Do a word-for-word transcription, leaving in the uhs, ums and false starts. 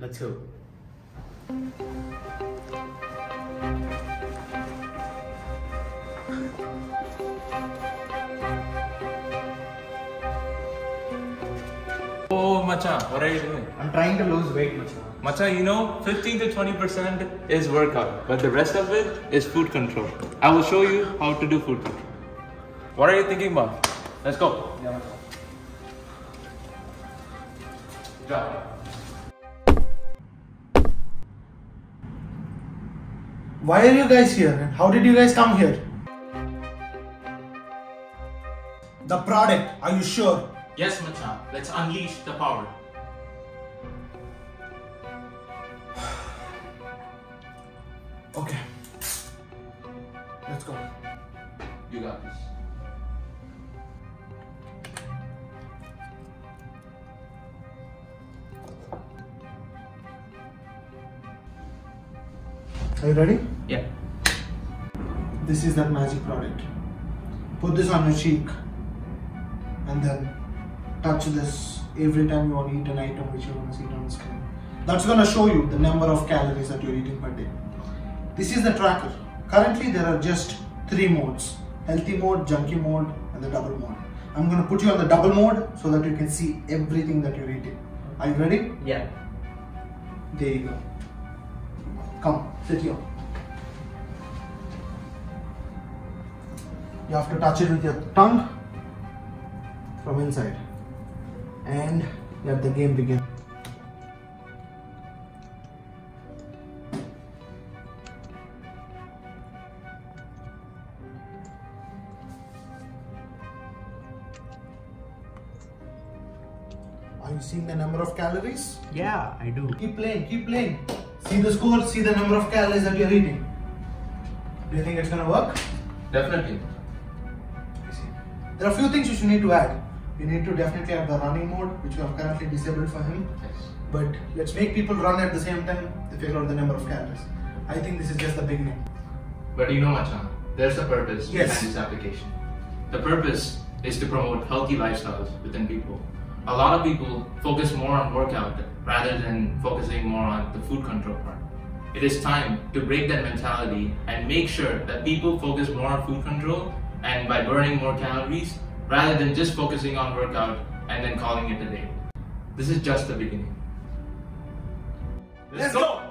Let's go. Oh, Macha, what are you doing? I'm trying to lose weight, Macha. Macha, you know, fifteen to twenty percent is workout, but the rest of it is food control. I will show you how to do food control. What are you thinking about? Let's go. Yeah, Macha. Job. Why are you guys here and how did you guys come here? The product, are you sure? Yes, Macha. Let's unleash the power. Okay. Let's go. You got this. Are you ready? Yeah. This is that magic product. Put this on your cheek and then touch this every time you want to eat an item which you want to see on the screen. That's going to show you the number of calories that you're eating per day. This is the tracker. Currently there are just three modes: healthy mode, junkie mode and the double mode. I'm going to put you on the double mode so that you can see everything that you're eating. Are you ready? Yeah. There you go. Come, sit here. You have to touch it with your tongue from inside. And let the game begin. Are you seeing the number of calories? Yeah, I do. Keep playing, keep playing. See the score, see the number of calories that you're eating. Do you think it's gonna work? Definitely. There are a few things which you need to add. You need to definitely add the running mode, which we have currently disabled for him. Yes. But let's make people run at the same time to figure out the number of calories. I think this is just the beginning. But you know, Macha, there's a purpose behind yes. this application. The purpose is to promote healthy lifestyles within people. A lot of people focus more on workout rather than focusing more on the food control part. It is time to break that mentality and make sure that people focus more on food control and by burning more calories rather than just focusing on workout and then calling it a day. This is just the beginning. Let's go!